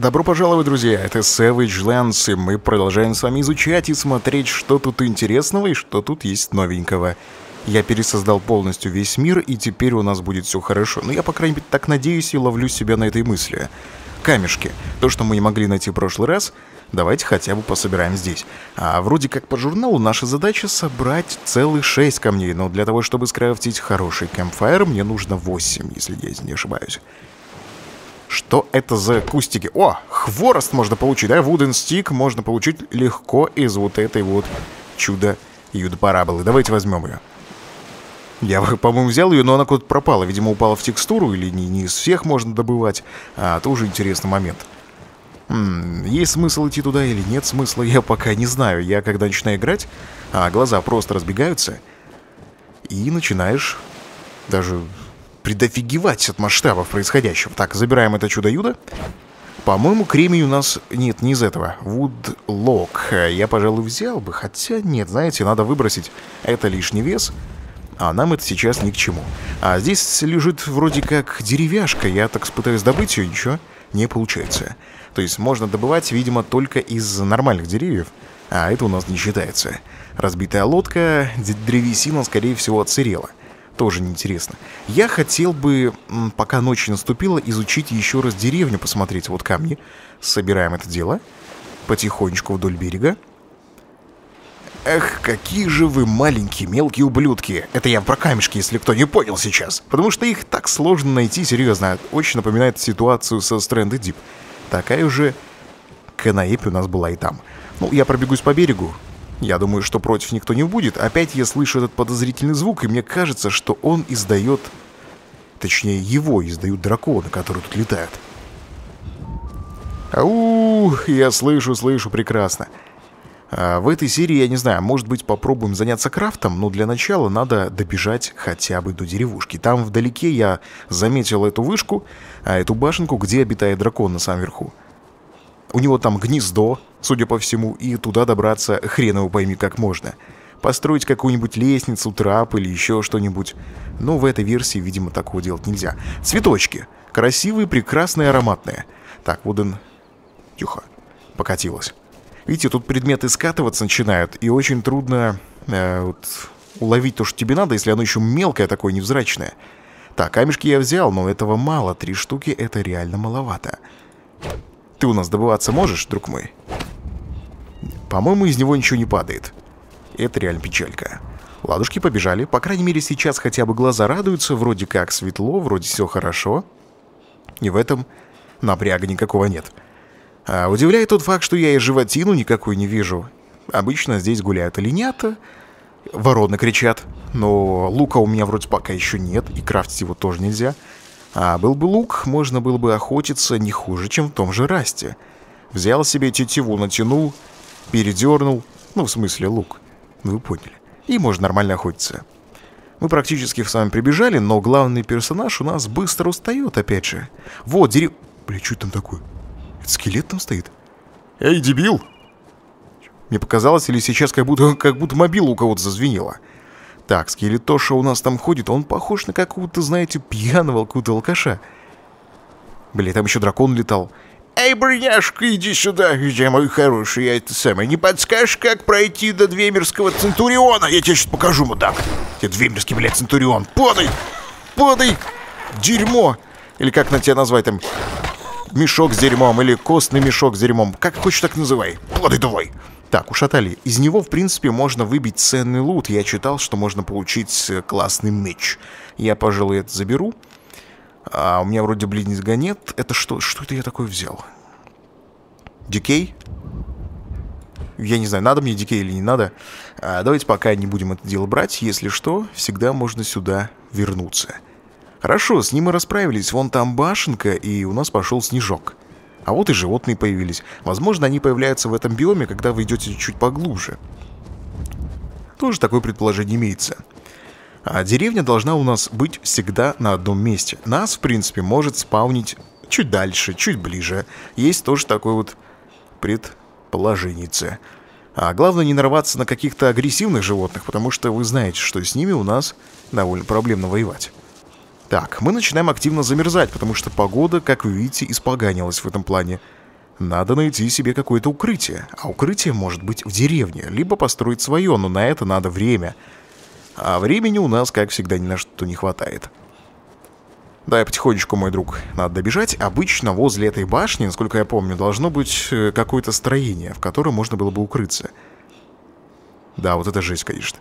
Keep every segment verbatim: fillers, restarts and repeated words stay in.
Добро пожаловать, друзья, это Savage Lands, и мы продолжаем с вами изучать и смотреть, что тут интересного и что тут есть новенького. Я пересоздал полностью весь мир, и теперь у нас будет все хорошо. Но я, по крайней мере, так надеюсь и ловлю себя на этой мысли. Камешки. То, что мы не могли найти в прошлый раз, давайте хотя бы пособираем здесь. А вроде как по журналу наша задача собрать целых шесть камней, но для того, чтобы скрафтить хороший кэмпфайр, мне нужно восемь, если я не ошибаюсь. Что это за кустики? О, хворост можно получить, да? Wooden stick можно получить легко из вот этой вот чудо-юд-параболы. Давайте возьмем ее. Я, по-моему, взял ее, но она куда-то пропала. Видимо, упала в текстуру, или не, не из всех можно добывать. А, тоже интересный момент. М-м, есть смысл идти туда или нет смысла, я пока не знаю. Я, когда начинаю играть, а, глаза просто разбегаются. И начинаешь даже предофигевать от масштабов происходящего. Так, забираем это чудо-юдо. По-моему, кремень у нас... Нет, не из этого. Вудлок. Я, пожалуй, взял бы. Хотя нет, знаете, надо выбросить. Это лишний вес. А нам это сейчас ни к чему. А здесь лежит вроде как деревяшка. Я так пытаюсь добыть ее, ничего не получается. То есть можно добывать, видимо, только из нормальных деревьев. А это у нас не считается. Разбитая лодка, древесина, скорее всего, отсырела. Тоже неинтересно. Я хотел бы, пока ночь наступила, изучить еще раз деревню, посмотреть. Вот камни. Собираем это дело. Потихонечку вдоль берега. Эх, какие же вы маленькие мелкие ублюдки. Это я про камешки, если кто не понял сейчас. Потому что их так сложно найти, серьезно. Очень напоминает ситуацию со Stranded Deep. Такая же канаепь у нас была и там. Ну, я пробегусь по берегу. Я думаю, что против никто не будет. Опять я слышу этот подозрительный звук, и мне кажется, что он издает... Точнее, его издают драконы, которые тут летают. Ау, я слышу, слышу, прекрасно. В этой серии, я не знаю, может быть, попробуем заняться крафтом, но для начала надо добежать хотя бы до деревушки. Там вдалеке я заметил эту вышку, эту башенку, где обитает дракон на самом верху. У него там гнездо, судя по всему, и туда добраться хрен его пойми как можно. Построить какую-нибудь лестницу, трап или еще что-нибудь. Но в этой версии, видимо, такого делать нельзя. Цветочки. Красивые, прекрасные, ароматные. Так, Вуден... Тихо. Покатилась. Видите, тут предметы скатываться начинают, и очень трудно э, вот, уловить то, что тебе надо, если оно еще мелкое, такое невзрачное. Так, камешки я взял, но этого мало. Три штуки — это реально маловато. Ты у нас добываться можешь, друг мой? По-моему, из него ничего не падает. Это реально печалька. Ладушки побежали. По крайней мере, сейчас хотя бы глаза радуются. Вроде как светло, вроде все хорошо. И в этом напряга никакого нет. А удивляет тот факт, что я и животину никакую не вижу. Обычно здесь гуляют оленята, вороны кричат, но лука у меня вроде пока еще нет, и крафтить его тоже нельзя. А был бы лук, можно было бы охотиться не хуже, чем в том же Расте. Взял себе тетиву, натянул, передернул, ну в смысле лук, ну вы поняли, и можно нормально охотиться. Мы практически с вами прибежали, но главный персонаж у нас быстро устает опять же. Вот дерев... Бля, что там такое? Скелет там стоит. Эй, дебил! Мне показалось, или сейчас как будто, как будто мобила у кого-то зазвенела. Так, скелет то, что у нас там ходит, он похож на какого-то, знаете, пьяного какого-то алкаша. Блин, там еще дракон летал. Эй, брюняшка, иди сюда, я мой хороший, я это самое. Не подскажешь, как пройти до Двемирского Центуриона? Я тебе сейчас покажу, мудак. Я Двемирский, блядь, Центурион. Подай! Подай! Дерьмо! Или как на тебя назвать там... Мешок с дерьмом или костный мешок с дерьмом. Как хочешь, так называй. Плоды давай. Так, ушатали. Из него, в принципе, можно выбить ценный лут. Я читал, что можно получить классный меч. Я, пожалуй, это заберу. А у меня вроде близнеца нет. Это что? Что это я такое взял? Дикей? Я не знаю, надо мне дикей или не надо. А давайте пока не будем это дело брать. Если что, всегда можно сюда вернуться. Хорошо, с ним мы расправились. Вон там башенка, и у нас пошел снежок. А вот и животные появились. Возможно, они появляются в этом биоме, когда вы идете чуть поглубже. Тоже такое предположение имеется. А деревня должна у нас быть всегда на одном месте. Нас, в принципе, может спаунить чуть дальше, чуть ближе. Есть тоже такое вот предположение. А главное не нарваться на каких-то агрессивных животных, потому что вы знаете, что с ними у нас довольно проблемно воевать. Так, мы начинаем активно замерзать, потому что погода, как вы видите, испоганилась в этом плане. надо найти себе какое-то укрытие. А укрытие может быть в деревне, либо построить свое, но на это надо время. А времени у нас, как всегда, ни на что не хватает. Да, и потихонечку, мой друг, надо добежать. Обычно возле этой башни, насколько я помню, должно быть какое-то строение, в котором можно было бы укрыться. Да, вот это жесть, конечно.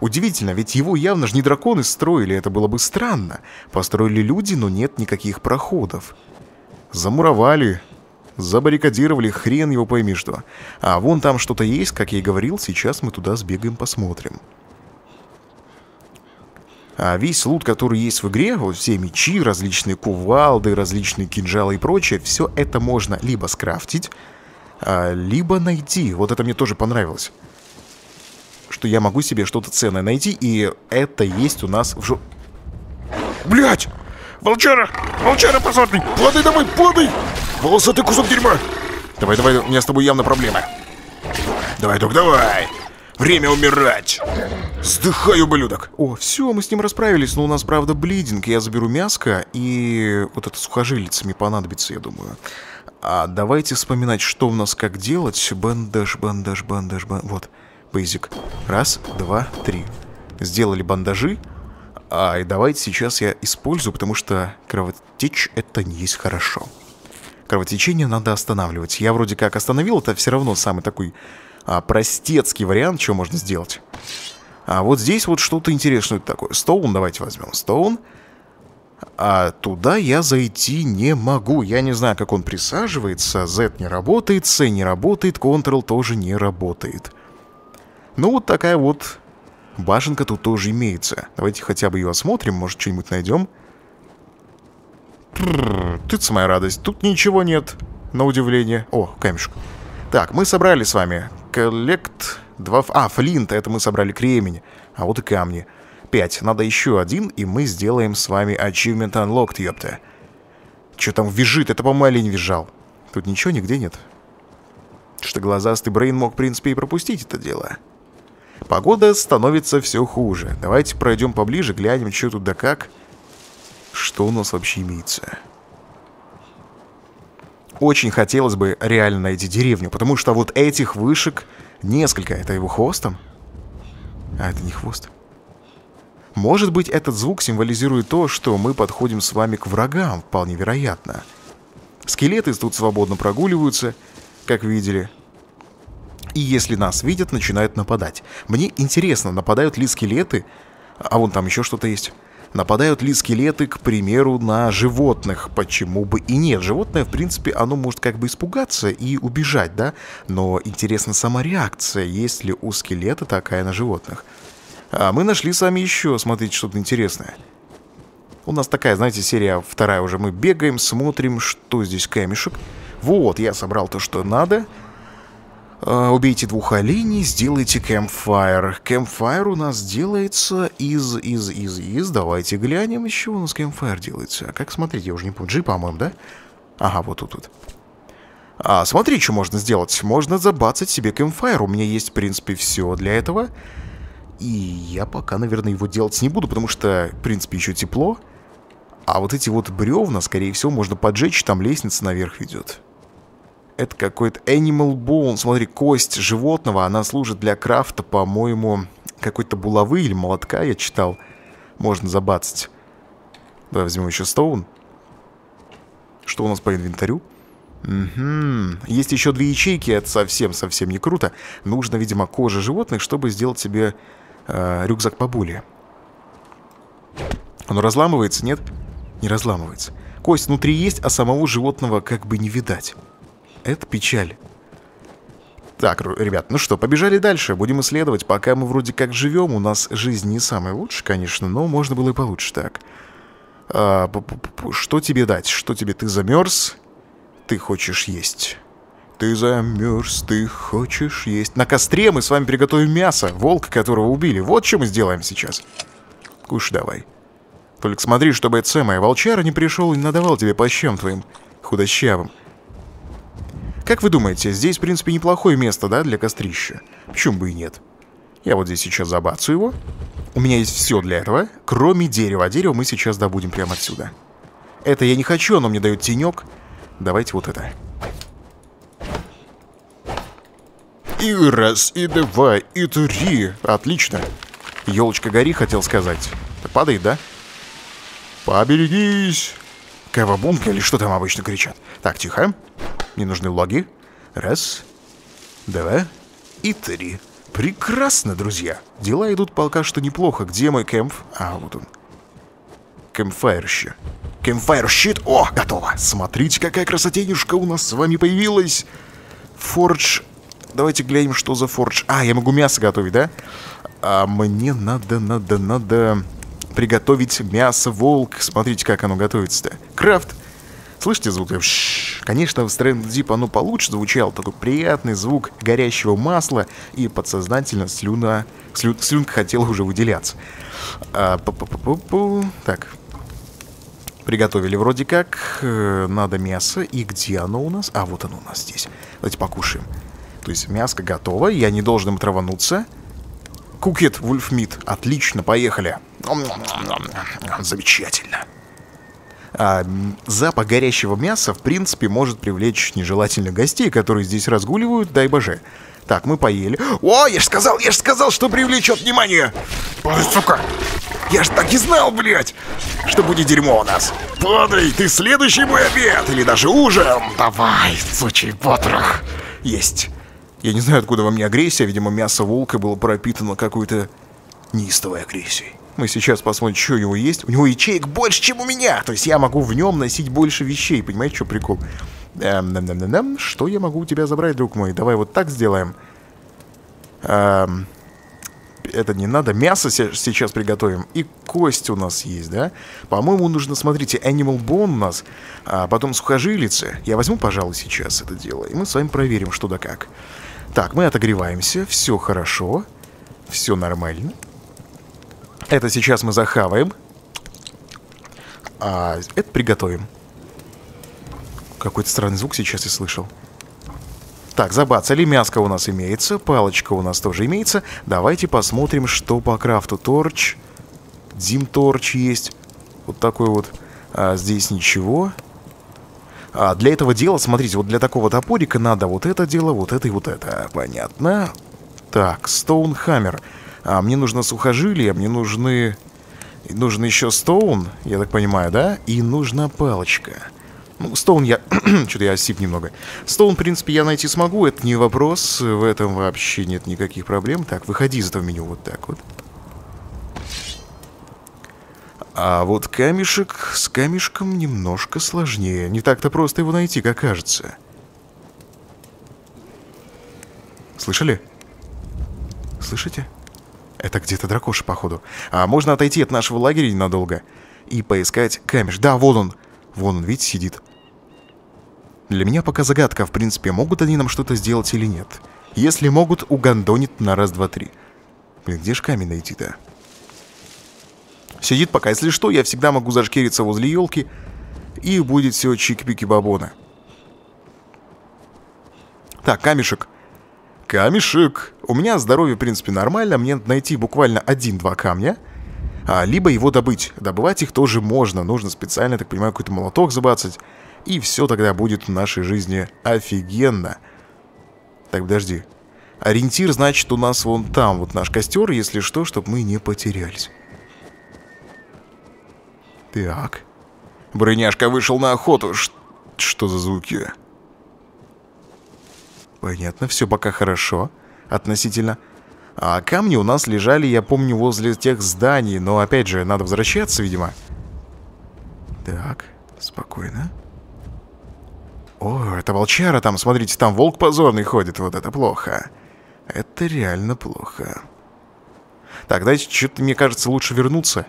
Удивительно, ведь его явно же не драконы строили, это было бы странно. Построили люди, но нет никаких проходов. Замуровали, забаррикадировали, хрен его пойми что. А вон там что-то есть, как я и говорил, сейчас мы туда сбегаем, посмотрим. А весь лут, который есть в игре, вот все мечи, различные кувалды, различные кинжалы и прочее, все это можно либо скрафтить, либо найти. Вот это мне тоже понравилось. Что я могу себе что-то ценное найти, и это есть у нас в жур... Блять! Волчара! Волчара, позорный! Плоды давай, плоды! Волосатый кусок дерьма! Давай, давай, у меня с тобой явно проблемы. Давай, друг, давай! Время умирать! Сдыхай, ублюдок! О, все, мы с ним расправились, но у нас, правда, блидинг. Я заберу мяско, и вот это сухожилице мне понадобится, я думаю. А давайте вспоминать, что у нас как делать. Бандаж, бандаж, бандаж, бандаж. Вот. Basic. Раз, два, три. Сделали бандажи. А, и давайте сейчас я использую, потому что кровотечь это не есть хорошо. Кровотечение надо останавливать. Я вроде как остановил, это все равно самый такой а, простецкий вариант, что можно сделать. А вот здесь вот что-то интересное такое. Стоун, давайте возьмем стоун. А туда я зайти не могу. Я не знаю, как он присаживается. Z не работает, C не работает, Ctrl тоже не работает. Ну, вот такая вот башенка тут тоже имеется. Давайте хотя бы ее осмотрим, может, что-нибудь найдем. Тыц, моя радость. Тут ничего нет, на удивление. О, камешек. Так, мы собрали с вами коллект... Два... А, флинт, это мы собрали кремень. А вот и камни. Пять. Надо еще один, и мы сделаем с вами Achievement Unlocked, ёпта. Че там визжит? Это, по-моему, олень визжал. Тут ничего нигде нет. Что глазастый Брейн мог, в принципе, и пропустить это дело. Погода становится все хуже. Давайте пройдем поближе, глянем, что тут да как. Что у нас вообще имеется. Очень хотелось бы реально найти деревню, потому что вот этих вышек несколько. Это его хвостом? А, это не хвост. Может быть, этот звук символизирует то, что мы подходим с вами к врагам, вполне вероятно. Скелеты тут свободно прогуливаются, как видели. И если нас видят, начинают нападать. Мне интересно, нападают ли скелеты, а вон там еще что-то есть. Нападают ли скелеты, к примеру, на животных? Почему бы и нет? Животное, в принципе, оно может как бы испугаться и убежать, да? Но интересна сама реакция, есть ли у скелета такая на животных. А мы нашли сами еще, смотрите, что-то интересное. У нас такая, знаете, серия вторая уже. Мы бегаем, смотрим, что здесь камешек. Вот, я собрал то, что надо. Убейте двух оленей, сделайте кэмпфайр. Кэмпфайр у нас делается из, из, из, из. Давайте глянем, еще у нас кэмпфайр делается. Как смотреть, я уже не помню. G, по-моему, да? Ага, вот тут, вот. А, смотри, что можно сделать. Можно забацать себе кэмпфайр. У меня есть, в принципе, все для этого. И я пока, наверное, его делать не буду, потому что, в принципе, еще тепло. А вот эти вот бревна, скорее всего, можно поджечь. Там лестница наверх ведет. Это какой-то animal bone. Смотри, кость животного, она служит для крафта, по-моему, какой-то булавы или молотка, я читал. Можно забацать. Давай возьмем еще стоун. Что у нас по инвентарю? Угу. Есть еще две ячейки, это совсем-совсем не круто. Нужно, видимо, кожа животных, чтобы сделать себе э, рюкзак поболее. Оно разламывается, нет? Не разламывается. Кость внутри есть, а самого животного как бы не видать. Это печаль. Так, ребят, ну что, побежали дальше. Будем исследовать, пока мы вроде как живем. У нас жизнь не самая лучшая, конечно, но можно было и получше. Так, а, что тебе дать? Что тебе? Ты замерз, ты хочешь есть. Ты замерз, ты хочешь есть. На костре мы с вами приготовим мясо. Волка, которого убили. Вот что мы сделаем сейчас. Кушай давай. Только смотри, чтобы это самое волчара не пришел и не надавал тебе по щам твоим худощавым. Как вы думаете, здесь, в принципе, неплохое место, да, для кострища? Почему бы и нет? Я вот здесь сейчас забацу его. У меня есть все для этого, кроме дерева. А дерево мы сейчас добудем прямо отсюда. Это я не хочу, оно мне дает тенек. Давайте вот это. И раз, и два, и три. Отлично. Елочка гори, хотел сказать. Так падает, да? Поберегись. Кавабунка или что там обычно кричат. Так, тихо. Не нужны логи. Раз, два и три. Прекрасно, друзья. Дела идут пока что неплохо. Где мой кэмп? А, вот он. Кэмпфайрщик. Кэмпфайрщит. О, готово. Смотрите, какая красотенюшка у нас с вами появилась. Фордж. Давайте глянем, что за фордж. А, я могу мясо готовить, да? А мне надо, надо, надо приготовить мясо, волк. Смотрите, как оно готовится-то. Крафт. Слышите звук? Конечно, в Stranded Deep оно получше звучало. Такой приятный звук горящего масла. И подсознательно слюна... Слю... слюнка хотела уже выделяться. А, пу -пу -пу -пу. Так. Приготовили вроде как. Надо мясо. И где оно у нас? А, вот оно у нас здесь. Давайте покушаем. То есть мяско готово. Я не должен им травануться. Кукет, вульфмит. Отлично, поехали. Замечательно. А, запах горящего мяса, в принципе, может привлечь нежелательных гостей, которые здесь разгуливают, дай боже. Так, мы поели. О, я же сказал, я же сказал, что привлечет внимание. Падай, сука. Я же так и знал, блядь, что будет дерьмо у нас. Падай, ты следующий мой обед, или даже ужин. Давай, сучий потрох. Есть. Я не знаю, откуда во мне агрессия, видимо, мясо волка было пропитано какой-то неистовой агрессией. Мы сейчас посмотрим, что у него есть. У него ячеек больше, чем у меня. То есть я могу в нем носить больше вещей. Понимаете, что прикол? Эм, нам, нам, нам, нам. Что я могу у тебя забрать, друг мой? Давай вот так сделаем. Эм, это не надо. Мясо сейчас приготовим. И кость у нас есть, да? По-моему, нужно, смотрите, Animal Bone у нас. А потом сухожилицы. Я возьму, пожалуй, сейчас это дело. И мы с вами проверим, что да как. Так, мы отогреваемся. Все хорошо. Все нормально. Это сейчас мы захаваем. А это приготовим. Какой-то странный звук сейчас я слышал. Так, забацали. Мяско у нас имеется. Палочка у нас тоже имеется. Давайте посмотрим, что по крафту. Торч. Дим торч есть. Вот такой вот. А здесь ничего. А для этого дела, смотрите, вот для такого топорика надо вот это дело, вот это и вот это. Понятно. Так, стоунхаммер. А, мне нужно сухожилие, мне нужны... Нужен еще стоун, я так понимаю, да? И нужна палочка. Ну, стоун я... Что-то я осип немного. Стоун, в принципе, я найти смогу, это не вопрос. В этом вообще нет никаких проблем. Так, выходи из этого меню вот так вот. А вот камешек... С камешком немножко сложнее. Не так-то просто его найти, как кажется. Слышали? Слышите? Это где-то дракоша, походу. А можно отойти от нашего лагеря ненадолго и поискать камеш. Да, вон он. Вон он, видите, сидит. Для меня пока загадка, в принципе, могут они нам что-то сделать или нет. Если могут, угандонит на раз, два, три. Блин, где же камень найти-то? Сидит пока. Если что, я всегда могу зашкериться возле елки. И будет все чик-пики-бабона. Так, камешек. Камешек. У меня здоровье, в принципе, нормально. Мне надо найти буквально один-два камня. А, либо его добыть. Добывать их тоже можно. Нужно специально, так понимаю, какой-то молоток забацать. И все тогда будет в нашей жизни офигенно. Так, подожди. Ориентир, значит, у нас вон там. Вот наш костер, если что, чтобы мы не потерялись. Так. Брыняшка вышел на охоту. Ш- что за звуки? Понятно, все пока хорошо, относительно. А камни у нас лежали, я помню, возле тех зданий, но опять же, надо возвращаться, видимо. Так, спокойно. О, это волчара там, смотрите, там волк позорный ходит, вот это плохо. Это реально плохо. Так, дайте, что-то, мне кажется, лучше вернуться,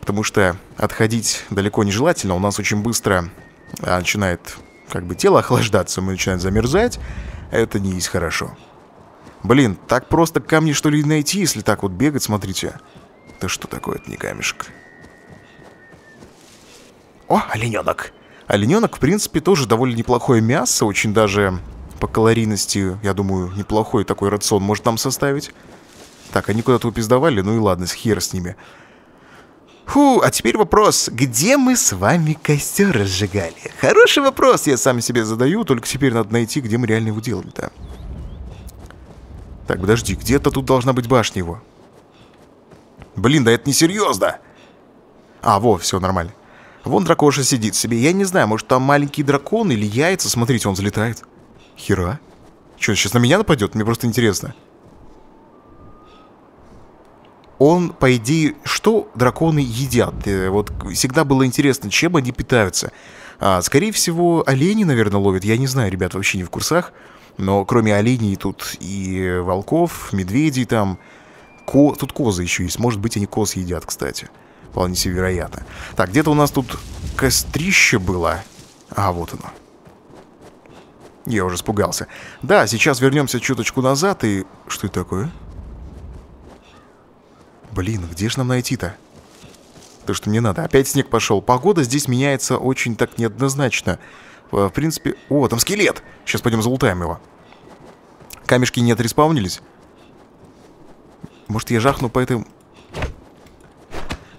потому что отходить далеко нежелательно, у нас очень быстро начинает... Как бы тело охлаждаться, мы начинаем замерзать. Это не есть хорошо. Блин, так просто камни что ли найти, если так вот бегать, смотрите. Да что такое, это не камешек. О, олененок. Олененок, в принципе, тоже довольно неплохое мясо. Очень даже по калорийности, я думаю, неплохой такой рацион может нам составить. Так, они куда-то упиздовали, ну и ладно, хер с ними. Фу, а теперь вопрос, где мы с вами костер разжигали? Хороший вопрос я сам себе задаю, только теперь надо найти, где мы реально его делали-то. Так, подожди, где-то тут должна быть башня его. Блин, да это несерьезно. А, во, все нормально. Вон дракоша сидит себе. Я не знаю, может там маленький дракон или яйца. Смотрите, он взлетает. Хера. Че, сейчас на меня нападет? Мне просто интересно. Он, по идее, что драконы едят? Вот всегда было интересно, чем они питаются. А, скорее всего, олени, наверное, ловят. Я не знаю, ребят, вообще не в курсах. Но кроме оленей тут и волков, медведей там. Ко... Тут козы еще есть. Может быть, они коз едят, кстати. Вполне себе вероятно. Так, где-то у нас тут кострище было. А, вот оно. Я уже испугался. Да, сейчас вернемся чуточку назад и... Что это такое? Блин, где же нам найти-то? То, что мне надо. Опять снег пошел. Погода здесь меняется очень так неоднозначно. В принципе... О, там скелет! Сейчас пойдем залутаем его. Камешки не отреспаунились? Может, я жахну по этому...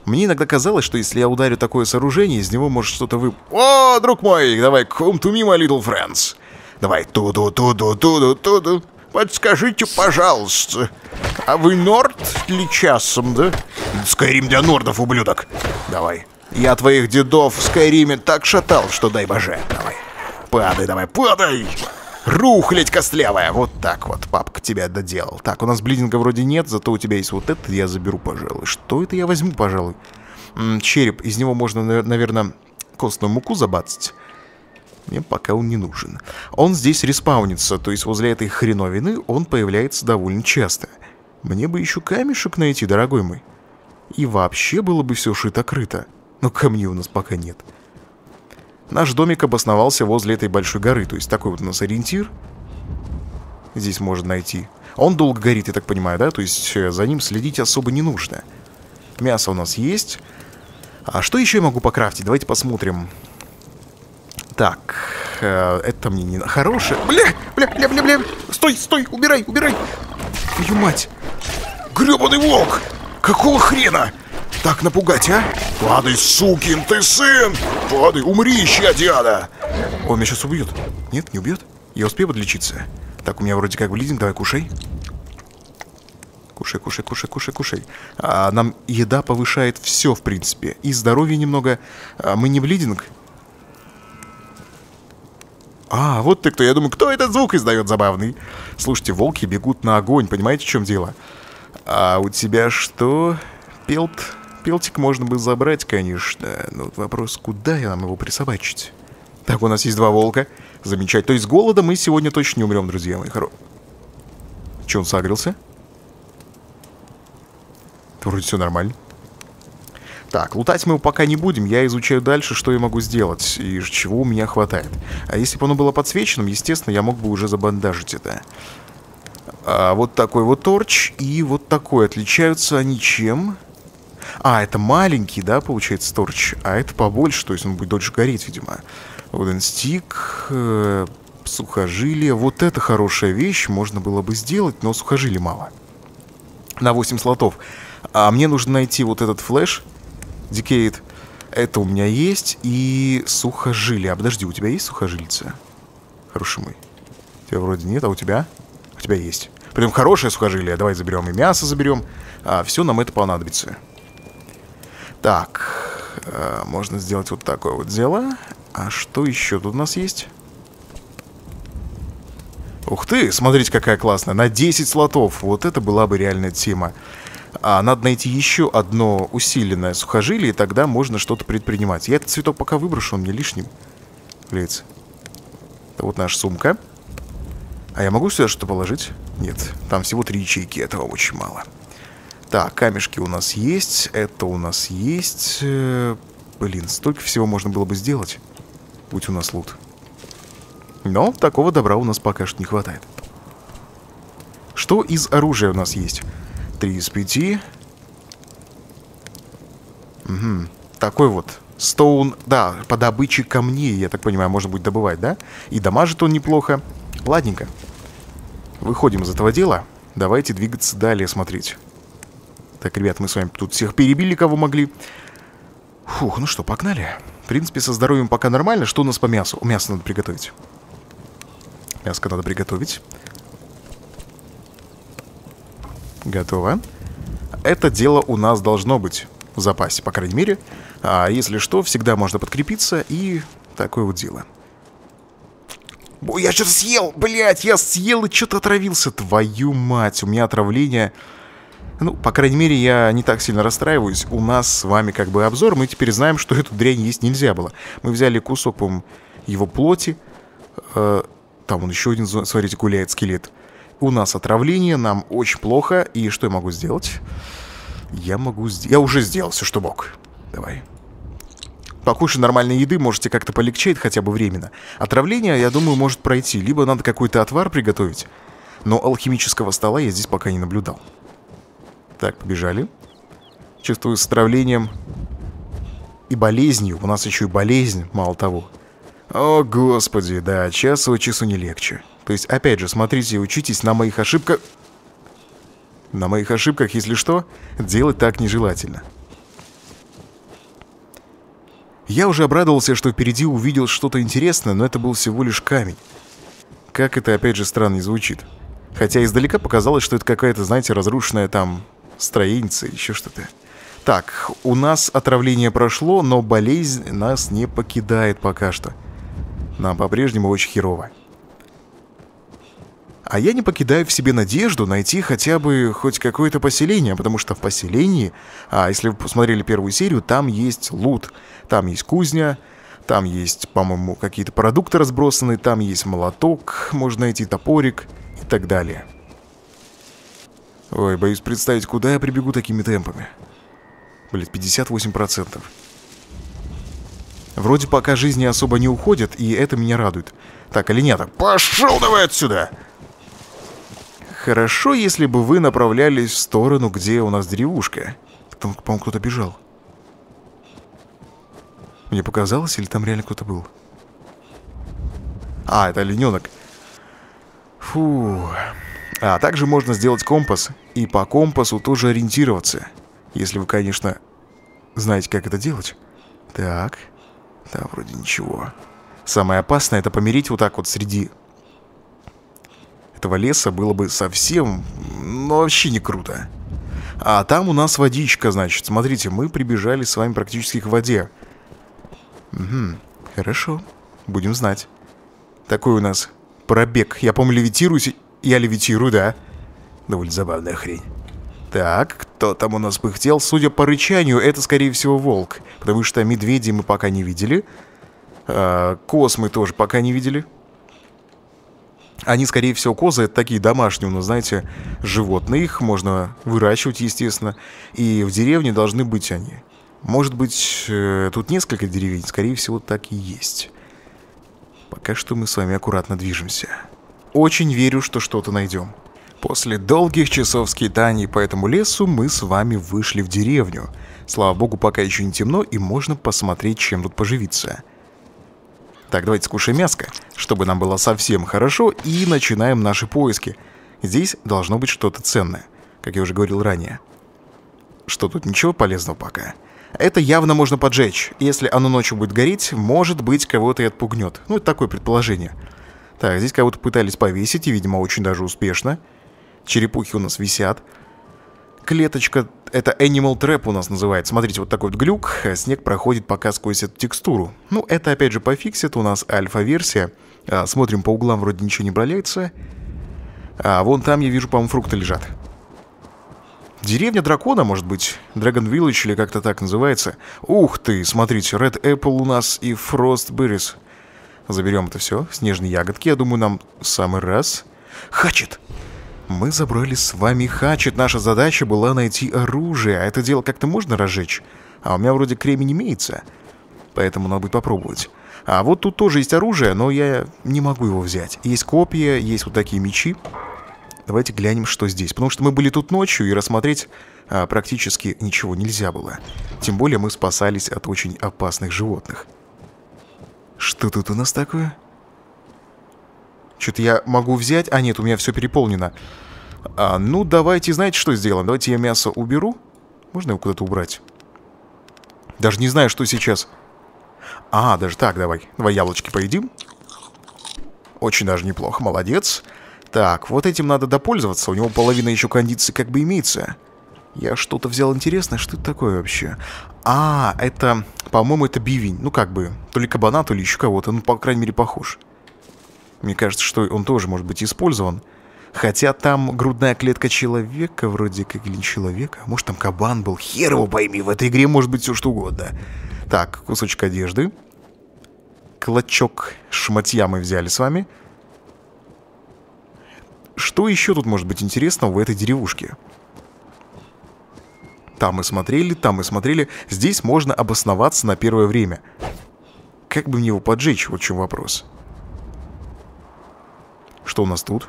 Мне иногда казалось, что если я ударю такое сооружение, из него может что-то вып... О, друг мой, давай, come to me, my little friends. Давай, ту-ду-ту-ду-ту-ду-ту-ду. Подскажите, пожалуйста, а вы норд ли часом, да? Скайрим для нордов, ублюдок. Давай. Я твоих дедов в Скайриме так шатал, что дай боже. Давай. Падай, давай, падай. Рухлядь костлявая. Вот так вот, папка тебя доделал. Так, у нас блидинга вроде нет, зато у тебя есть вот этот, я заберу, пожалуй. Что это я возьму, пожалуй? М-м, череп, из него можно, наверное, костную муку забацать. Мне пока он не нужен. Он здесь респаунится, то есть возле этой хреновины он появляется довольно часто. Мне бы еще камешек найти, дорогой мой. И вообще было бы все шито-крыто. Но камней у нас пока нет. Наш домик обосновался возле этой большой горы. То есть такой вот у нас ориентир. Здесь можно найти. Он долго горит, я так понимаю, да? То есть за ним следить особо не нужно. Мясо у нас есть. А что еще я могу покрафтить? Давайте посмотрим. Так, это мне не... Хорошее... Бля, бля, бля, бля, бля. Стой, стой, убирай, убирай. Твою мать. Гребаный волк. Какого хрена? Так напугать, а? Падай, сукин ты сын! Падай, умри, ища дяда! Он меня сейчас убьет. Нет, не убьет? Я успею подлечиться. Так, у меня вроде как блидинг, давай кушай. Кушай, кушай, кушай, кушай, кушай. А, нам еда повышает все, в принципе. И здоровье немного. А, мы не блидинг. А, вот ты кто. Я думаю, кто этот звук издает забавный? Слушайте, волки бегут на огонь, понимаете, в чем дело? А у тебя что? Пелт... Пелтик можно бы забрать, конечно, но вопрос, куда я нам его присобачить? Так, у нас есть два волка. Замечательно. То есть с голода мы сегодня точно не умрем, друзья мои. Хоро... Че, он сагрился? Вроде все нормально. Так, лутать мы его пока не будем. Я изучаю дальше, что я могу сделать и чего у меня хватает. А если бы оно было подсвеченным, естественно, я мог бы уже забандажить это. А, вот такой вот торч и вот такой. Отличаются они чем? А, это маленький, да, получается, торч. А это побольше, то есть он будет дольше гореть, видимо. Wooden стик, э, сухожилие. Вот это хорошая вещь, можно было бы сделать, но сухожилий мало. На восемь слотов. А мне нужно найти вот этот флэш. Decayed. Это у меня есть. И сухожилие. А подожди, у тебя есть сухожильца? Хороший мой. У тебя вроде нет, а у тебя? У тебя есть. Прям хорошее сухожилие. Давай заберем и мясо заберем. А, все нам это понадобится. Так, э, можно сделать вот такое вот дело. А что еще тут у нас есть? Ух ты, смотрите, какая классная. На десять слотов. Вот это была бы реальная тема. А, надо найти еще одно усиленное сухожилие, и тогда можно что-то предпринимать. Я этот цветок пока выброшу, он мне лишним является. Это вот наша сумка. А я могу сюда что-то положить? Нет, там всего три ячейки, этого очень мало. Так, камешки у нас есть, это у нас есть. Блин, столько всего можно было бы сделать, будь у нас лут. Но такого добра у нас пока что не хватает. Что из оружия у нас есть? Три из пяти. Угу. Такой вот. Стоун, да, по добыче камней, я так понимаю, можно будет добывать, да? И дамажит он неплохо. Ладненько. Выходим из этого дела. Давайте двигаться далее смотреть. Так, ребят, мы с вами тут всех перебили, кого могли. Фух, ну что, погнали. В принципе, со здоровьем пока нормально. Что у нас по мясу? Мясо надо приготовить. Мяско надо приготовить. Готово. Это дело у нас должно быть в запасе, по крайней мере. А если что, всегда можно подкрепиться, и такое вот дело. О, я что-то съел, блядь, я съел и что-то отравился. Твою мать, у меня отравление. Ну, по крайней мере, я не так сильно расстраиваюсь. У нас с вами как бы обзор, мы теперь знаем, что эту дрянь есть нельзя было. Мы взяли кусок, по-моему, его плоти. Там он еще один, смотрите, гуляет скелет. У нас отравление, нам очень плохо. И что я могу сделать? Я могу сделать... Я уже сделал все, что мог. Давай. Покушай нормальной еды, можете как-то полегчает хотя бы временно. Отравление, я думаю, может пройти. Либо надо какой-то отвар приготовить. Но алхимического стола я здесь пока не наблюдал. Так, побежали. Чувствую, с отравлением и болезнью. У нас еще и болезнь, мало того. О, господи, да, час от часу не легче. То есть, опять же, смотрите и учитесь на моих ошибках. На моих ошибках, если что, делать так нежелательно. Я уже обрадовался, что впереди увидел что-то интересное, но это был всего лишь камень. Как это, опять же, странно звучит. Хотя издалека показалось, что это какая-то, знаете, разрушенная там строеница, еще что-то. Так, у нас отравление прошло, но болезнь нас не покидает пока что. Нам по-прежнему очень херово. А я не покидаю в себе надежду найти хотя бы хоть какое-то поселение, потому что в поселении, а если вы посмотрели первую серию, там есть лут, там есть кузня, там есть, по-моему, какие-то продукты разбросаны, там есть молоток, можно найти топорик и так далее. Ой, боюсь представить, куда я прибегу такими темпами. Блин, пятьдесят восемь процентов. Вроде пока жизни особо не уходят, и это меня радует. Так, оленята, пошел давай отсюда! Хорошо, если бы вы направлялись в сторону, где у нас деревушка. Там, по-моему, кто-то бежал. Мне показалось, или там реально кто-то был? А, это олененок. Фу. А также можно сделать компас. И по компасу тоже ориентироваться. Если вы, конечно, знаете, как это делать. Так. Да, вроде ничего. Самое опасное — это помереть вот так вот среди... этого леса было бы совсем, ну, вообще не круто. А там у нас водичка, значит. Смотрите, мы прибежали с вами практически к воде. Угу, хорошо, будем знать. Такой у нас пробег. Я, по-моему, левитирую. Я левитирую, да. Довольно забавная хрень. Так, кто там у нас пыхтел? Судя по рычанию, это, скорее всего, волк. Потому что медведей мы пока не видели. А, коз мы тоже пока не видели. Они, скорее всего, козы, это такие домашние, ну, знаете, животные, их можно выращивать, естественно, и в деревне должны быть они. Может быть, тут несколько деревень, скорее всего, так и есть. Пока что мы с вами аккуратно движемся. Очень верю, что что-то найдем. После долгих часов скитаний по этому лесу мы с вами вышли в деревню. Слава богу, пока еще не темно, и можно посмотреть, чем тут поживиться. Так, давайте скушаем мяско, чтобы нам было совсем хорошо, и начинаем наши поиски. Здесь должно быть что-то ценное, как я уже говорил ранее. Что тут ничего полезного пока. Это явно можно поджечь. Если оно ночью будет гореть, может быть, кого-то и отпугнет. Ну, это такое предположение. Так, здесь кого-то пытались повесить, и, видимо, очень даже успешно. Черепухи у нас висят. Клеточка, это Animal Trap у нас называется. Смотрите, вот такой вот глюк, снег проходит пока сквозь эту текстуру. Ну, это опять же пофиксит, у нас альфа-версия. а, Смотрим по углам, вроде ничего не бросается. А вон там я вижу, по-моему, фрукты лежат. Деревня дракона, может быть, Dragon Village или как-то так называется. Ух ты, смотрите, Red Apple у нас и Frostberries. Заберем это все, снежные ягодки, я думаю, нам в самый раз. Хачет! Мы забрали с вами хачет. Наша задача была найти оружие. А это дело как-то можно разжечь? А у меня вроде кремень имеется. Поэтому надо будет попробовать. А вот тут тоже есть оружие, но я не могу его взять. Есть копья, есть вот такие мечи. Давайте глянем, что здесь. Потому что мы были тут ночью, и рассмотреть а, практически ничего нельзя было. Тем более мы спасались от очень опасных животных. Что тут у нас такое? Что-то я могу взять... А, нет, у меня все переполнено. А, ну, давайте, знаете, что сделаем? Давайте я мясо уберу. Можно его куда-то убрать? Даже не знаю, что сейчас. А, даже так, давай. Давай яблочки поедим. Очень даже неплохо, молодец. Так, вот этим надо допользоваться. У него половина еще кондиции как бы имеется. Я что-то взял интересное. Что это такое вообще? А, это, по-моему, это бивень. Ну, как бы, то ли кабана, то ли еще кого-то. Ну, по крайней мере, похож. Мне кажется, что он тоже может быть использован. Хотя там грудная клетка человека вроде как, или не человека. Может, там кабан был. Хер его пойми, в этой игре может быть все что угодно. Так, кусочек одежды. Клочок шматья мы взяли с вами. Что еще тут может быть интересного в этой деревушке? Там мы смотрели, там мы смотрели. Здесь можно обосноваться на первое время. Как бы мне его поджечь? Вот в чем вопрос. Что у нас тут?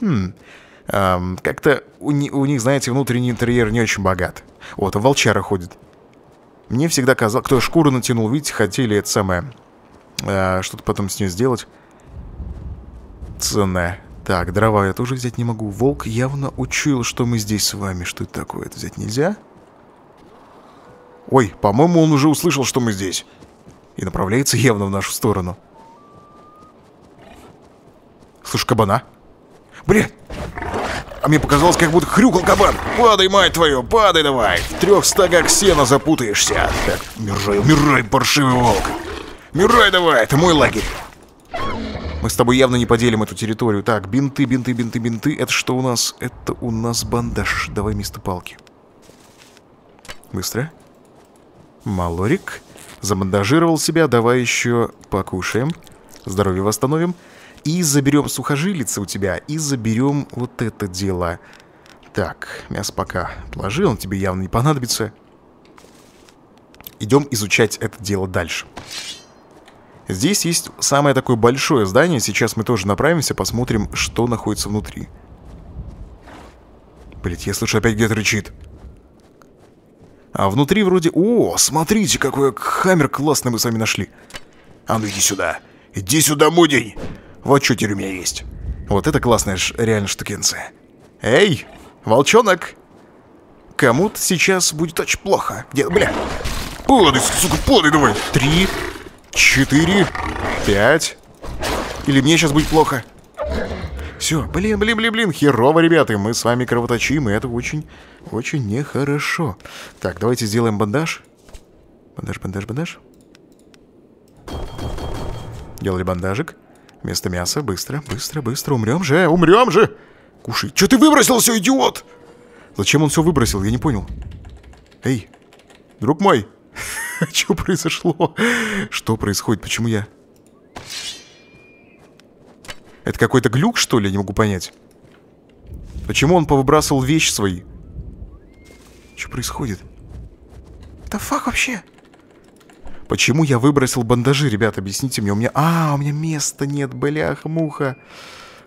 Хм. Эм, Как-то у, у них, знаете, внутренний интерьер не очень богат. Вот, а волчара ходит. Мне всегда казалось... Кто шкуру натянул, видите, хотели это самое... Э, Что-то потом с ней сделать. Ценная. Так, дрова я тоже взять не могу. Волк явно учуял, что мы здесь с вами. Что это такое? Это взять нельзя? Ой, по-моему, он уже услышал, что мы здесь. И направляется явно в нашу сторону. Слушай, кабана. Блин! А мне показалось, как будто хрюкал кабан. Падай, мать твою, падай давай. В трех стагах сена запутаешься. Так, умирай, умирай, паршивый волк. Умирай давай, это мой лагерь. Мы с тобой явно не поделим эту территорию. Так, бинты, бинты, бинты, бинты. Это что у нас? Это у нас бандаж. Давай вместо палки. Быстро. Малорик. Забандажировал себя. Давай еще покушаем. Здоровье восстановим. И заберем сухожилицы у тебя. И заберем вот это дело. Так, мясо пока положил. Он тебе явно не понадобится. Идем изучать это дело дальше. Здесь есть самое такое большое здание. Сейчас мы тоже направимся, посмотрим, что находится внутри. Блять, я слышу, опять где-то рычит. А внутри вроде... О, смотрите, какой хаммер классный мы с вами нашли. А ну иди сюда. Иди сюда, мудень. Вот что теперь у меня есть. Вот это классная реально штукенция. Эй, волчонок. Кому-то сейчас будет очень плохо. Где, бля? Подай, сука, подай давай. Три... Четыре. Пять. Или мне сейчас будет плохо. Все, блин, блин, блин, блин. Херово, ребята. Мы с вами кровоточим, и это очень, очень нехорошо. Так, давайте сделаем бандаж. Бандаж, бандаж, бандаж. Делали бандажик. Вместо мяса. Быстро, быстро, быстро. Умрем же, умрем же. Кушай. Че ты выбросил все, идиот? Зачем он все выбросил? Я не понял. Эй, друг мой. Что произошло? Что происходит? Почему я? Это какой-то глюк, что ли? Я не могу понять. Почему он повыбрасывал вещи свои? Что происходит? Да фак вообще? Почему я выбросил бандажи, ребят? Объясните мне. У меня... А, у меня места нет, бляха-муха.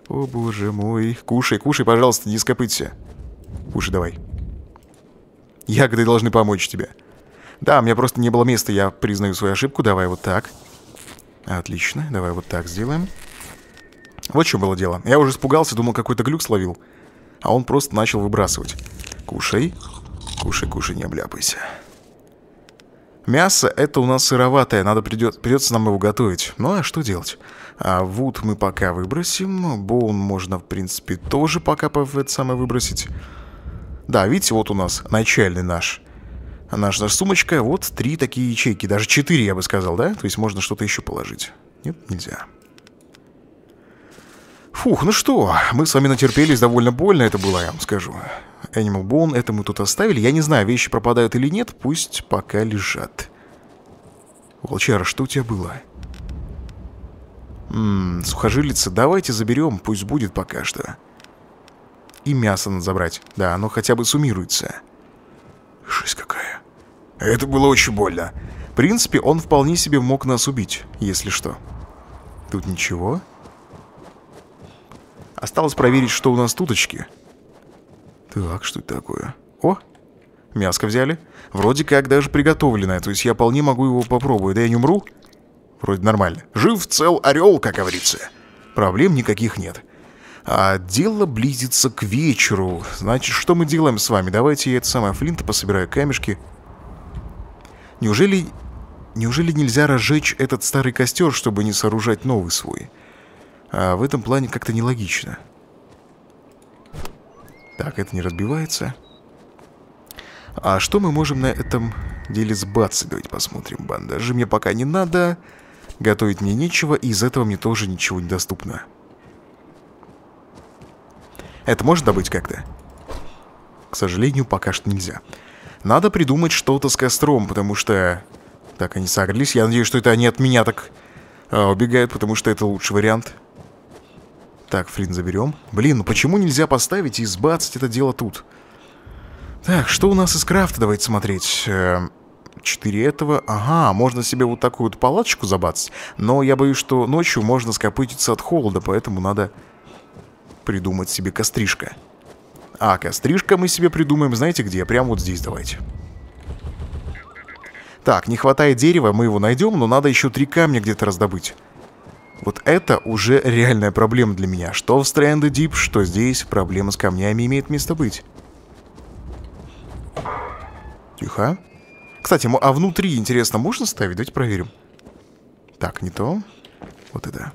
О, боже мой. Кушай, кушай, пожалуйста, не скопыться. Кушай давай. Ягоды должны помочь тебе. Да, у меня просто не было места, я признаю свою ошибку. Давай вот так. Отлично, давай вот так сделаем. Вот что было дело. Я уже испугался, думал, какой-то глюк словил. А он просто начал выбрасывать. Кушай, кушай, кушай, не обляпайся. Мясо это у нас сыроватое, надо придет, придется нам его готовить. Ну а что делать? А вуд мы пока выбросим. Боун можно, в принципе, тоже пока это самое выбросить. Да, видите, вот у нас начальный наш... Наша сумочка, вот три такие ячейки. Даже четыре, я бы сказал, да? То есть можно что-то еще положить. Нет, нельзя. Фух, ну что, мы с вами натерпелись. Довольно больно это было, я вам скажу. Animal Bone, это мы тут оставили. Я не знаю, вещи пропадают или нет. Пусть пока лежат. Волчара, что у тебя было? Ммм, сухожилица, давайте заберем. Пусть будет пока что. И мясо надо забрать. Да, оно хотя бы суммируется. Жесть какая. Это было очень больно. В принципе, он вполне себе мог нас убить, если что. Тут ничего. Осталось проверить, что у нас туточки. Так, что это такое? О, мяско взяли. Вроде как даже приготовленное, то есть я вполне могу его попробовать. Да я не умру? Вроде нормально. Жив, цел, орел, как говорится. Проблем никаких нет. А дело близится к вечеру. Значит, что мы делаем с вами? Давайте я это самое флинта пособираю, камешки. Неужели... Неужели нельзя разжечь этот старый костер, чтобы не сооружать новый свой? А в этом плане как-то нелогично. Так, это не разбивается. А что мы можем на этом деле сбаться? Давайте посмотрим. Бандажи мне пока не надо. Готовить мне нечего. И из этого мне тоже ничего не доступно. Это можно добыть как-то? К сожалению, пока что нельзя. Надо придумать что-то с костром, потому что... Так, они согрелись. Я надеюсь, что это они от меня так а, убегают, потому что это лучший вариант. Так, флин заберем. Блин, ну почему нельзя поставить и сбацать это дело тут? Так, что у нас из крафта? Давайте смотреть. Четыре этого. Ага, можно себе вот такую вот палаточку забацать. Но я боюсь, что ночью можно скопытиться от холода, поэтому надо придумать себе костришко. А костришко мы себе придумаем, знаете где? Прямо вот здесь давайте. Так, не хватает дерева, мы его найдем, но надо еще три камня где-то раздобыть. Вот это уже реальная проблема для меня. Что в Stranded Deep, что здесь, проблема с камнями имеет место быть. Тихо. Кстати, а внутри, интересно, можно ставить? Давайте проверим. Так, не то. Вот это.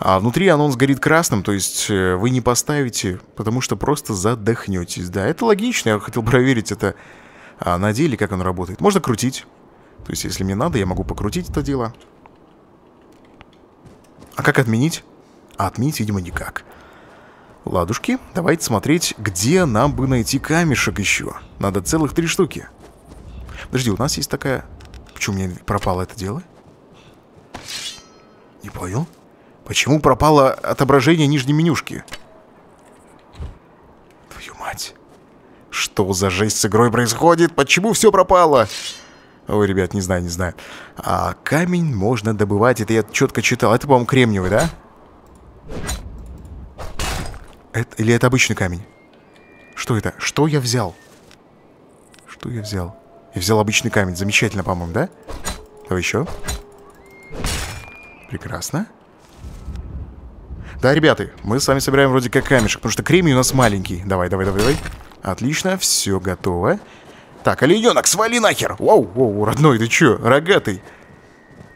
А внутри оно сгорит красным, то есть вы не поставите, потому что просто задохнетесь. Да, это логично, я хотел проверить это... А на деле, как оно работает? Можно крутить. То есть, если мне надо, я могу покрутить это дело. А как отменить? А отменить, видимо, никак. Ладушки, давайте смотреть, где нам бы найти камешек еще. Надо целых три штуки. Подожди, у нас есть такая... Почему мне пропало это дело? Не понял. Почему пропало отображение нижней менюшки? Твою мать. Что за жесть с игрой происходит? Почему все пропало? Ой, ребят, не знаю, не знаю. А камень можно добывать. Это я четко читал. Это, по-моему, кремниевый, да? Это, или это обычный камень? Что это? Что я взял? Что я взял? Я взял обычный камень. Замечательно, по-моему, да? Давай еще. Прекрасно. Да, ребята, мы с вами собираем вроде как камешек, потому что кремний у нас маленький. Давай, давай, давай, давай. Отлично, все готово. Так, олененок, свали нахер! Воу, воу, родной, ты че, рогатый?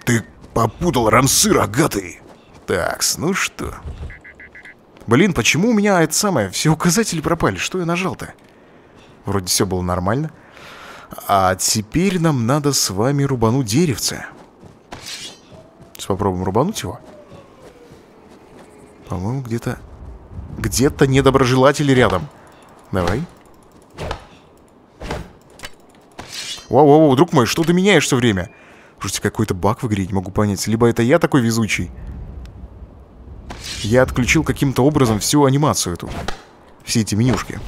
Ты попутал рамсы, рогатый! Такс, ну что? Блин, почему у меня это самое, все указатели пропали? Что я нажал-то? Вроде все было нормально. А теперь нам надо с вами рубануть деревце. Сейчас попробуем рубануть его. По-моему, где-то... Где-то недоброжелатели рядом. Давай. Вау-вау-вау, друг мой, что ты меняешь все время? Слушайте, какой-то баг в игре, не могу понять. Либо это я такой везучий. Я отключил каким-то образом всю анимацию эту. Все эти менюшки.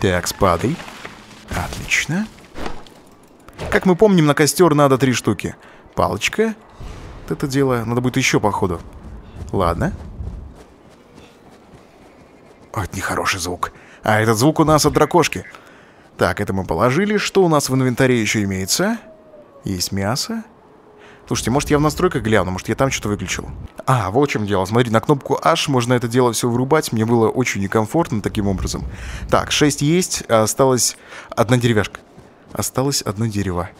Так, спадай. Отлично. Как мы помним, на костер надо три штуки. Палочка. Вот это дело. Надо будет еще, походу. Ладно. Ой, это нехороший звук. А этот звук у нас от дракошки. Так, это мы положили. Что у нас в инвентаре еще имеется? Есть мясо. Слушайте, может я в настройках гляну, может я там что-то выключил. А, вот в чем дело. Смотри, на кнопку H можно это дело все вырубать. Мне было очень некомфортно таким образом. Так, шесть есть, осталась одна деревяшка. Осталось одно дерево.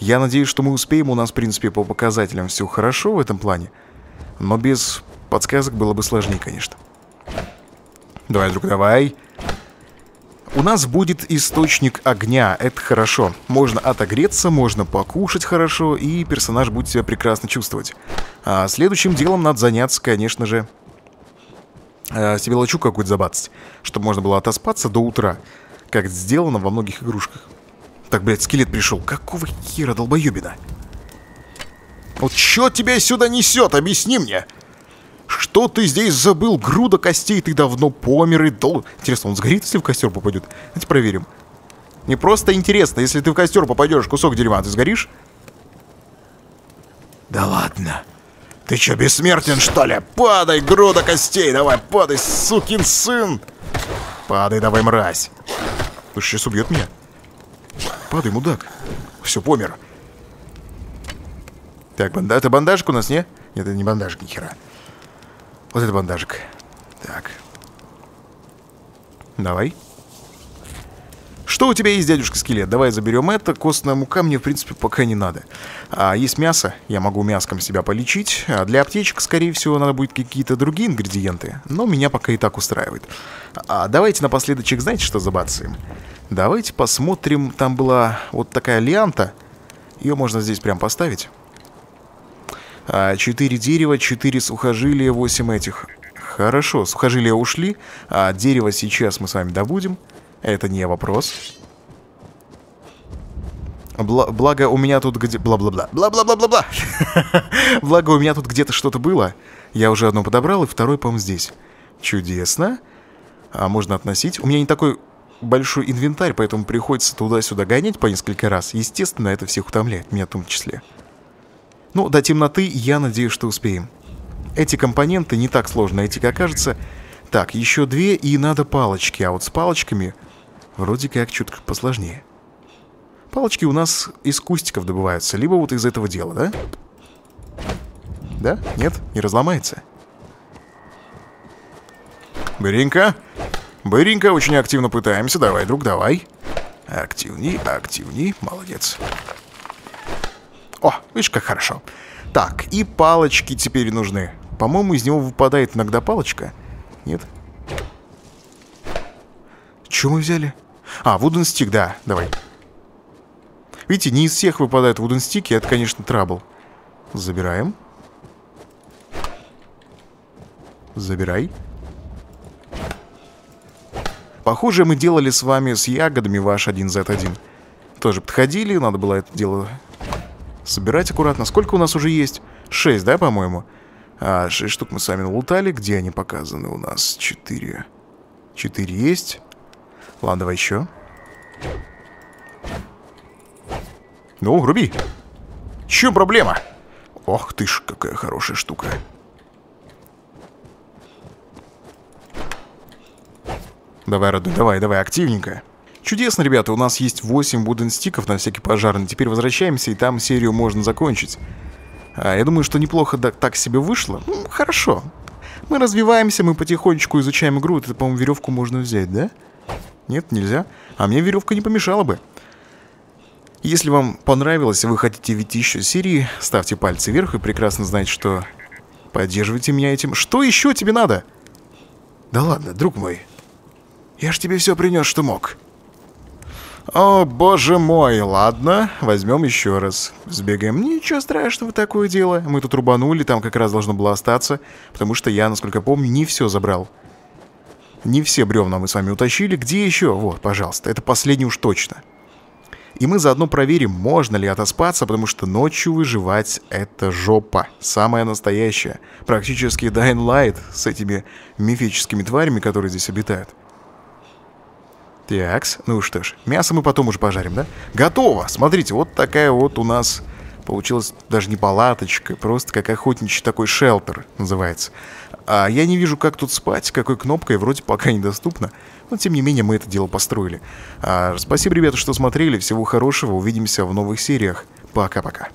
Я надеюсь, что мы успеем. У нас, в принципе, по показателям все хорошо в этом плане. Но без подсказок было бы сложнее, конечно. Давай, друг, давай. У нас будет источник огня, это хорошо. Можно отогреться, можно покушать хорошо, и персонаж будет себя прекрасно чувствовать. А следующим делом надо заняться, конечно же, а, себе лачу какую-то забацать, чтобы можно было отоспаться до утра, как сделано во многих игрушках. Так, блядь, скелет пришел. Какого хера, долбоебина? Вот чё тебя сюда несет, объясни мне! Что ты здесь забыл? Груда костей, ты давно помер и дол... Интересно, он сгорит, если в костер попадет? Давайте проверим. Не просто интересно, если ты в костер попадешь, кусок дерьма, ты сгоришь? Да ладно. Ты что, бессмертен, что ли? Падай, груда костей, давай, падай, сукин сын. Падай, давай, мразь. Ты сейчас убьет меня. Падай, мудак. Все, помер. Так, банда... это бандажик у нас, не? Нет, это не бандажик, ни хера. Вот это бандажик. Так. Давай. Что у тебя есть, дядюшка скелет? Давай заберем это. Костная мука мне, в принципе, пока не надо. А, есть мясо. Я могу мяском себя полечить. А для аптечек, скорее всего, надо будет какие-то другие ингредиенты. Но меня пока и так устраивает. А, давайте напоследочек, знаете, что забацаем? Давайте посмотрим. Там была вот такая лианта. Ее можно здесь прям поставить. четыре дерева, четыре сухожилия, восемь этих. Хорошо, сухожилия ушли. А дерево сейчас мы с вами добудем. Это не вопрос. Бла благо у меня тут где... Бла-бла-бла. Бла-бла-бла-бла-бла. Благо у меня тут где-то что-то было. Я уже одно подобрал, и второй, по-моему, здесь. Чудесно. А можно относить. У меня не такой большой инвентарь, поэтому приходится туда-сюда гонять по несколько раз. Естественно, это всех утомляет, меня в том числе. Ну, до темноты, я надеюсь, что успеем. Эти компоненты не так сложно найти, как кажется. Так, еще две, и надо палочки. А вот с палочками вроде как чутка посложнее. Палочки у нас из кустиков добываются. Либо вот из этого дела, да? Да? Нет? Не разломается? Быренько. Быренько, очень активно пытаемся. Давай, друг, давай. Активней, активней. Молодец. О, видишь, как хорошо. Так, и палочки теперь нужны. По-моему, из него выпадает иногда палочка. Нет? Чё мы взяли? А, wooden stick, да, давай. Видите, не из всех выпадают wooden stick, и это, конечно, трабл. Забираем. Забирай. Похоже, мы делали с вами с ягодами ваш один зет один. Тоже подходили, надо было это дело... Собирать аккуратно. Сколько у нас уже есть? шесть, да, по-моему? А, шесть штук мы сами налутали. Где они показаны у нас? четыре. четыре есть. Ладно, давай еще. Ну, руби. В чем проблема? Ох ты ж, какая хорошая штука. Давай, родной, давай, давай, активненько. Чудесно, ребята, у нас есть восемь вуденстиков на всякий пожарный. Теперь возвращаемся, и там серию можно закончить. А, я думаю, что неплохо да, так себе вышло. Ну, хорошо. Мы развиваемся, мы потихонечку изучаем игру. Это, по-моему, веревку можно взять, да? Нет, нельзя. А мне веревка не помешала бы. Если вам понравилось, и вы хотите ведь еще серии, ставьте пальцы вверх и прекрасно знаете, что поддерживайте меня этим. Что еще тебе надо? Да ладно, друг мой. Я ж тебе все принес, что мог. О, боже мой, ладно, возьмем еще раз. Сбегаем. Ничего страшного, такое дело. Мы тут рубанули, там как раз должно было остаться. Потому что я, насколько помню, не все забрал. Не все бревна мы с вами утащили. Где еще? Вот, пожалуйста, это последний уж точно. И мы заодно проверим, можно ли отоспаться, потому что ночью выживать — это жопа. Самая настоящая. Практически Dying Light с этими мифическими тварями, которые здесь обитают. Такс, ну что ж, мясо мы потом уже пожарим, да? Готово! Смотрите, вот такая вот у нас получилась даже не палаточка, просто как охотничий такой шелтер называется. А я не вижу, как тут спать, какой кнопкой, вроде пока недоступно. Но тем не менее мы это дело построили. А, спасибо, ребята, что смотрели, всего хорошего, увидимся в новых сериях. Пока-пока.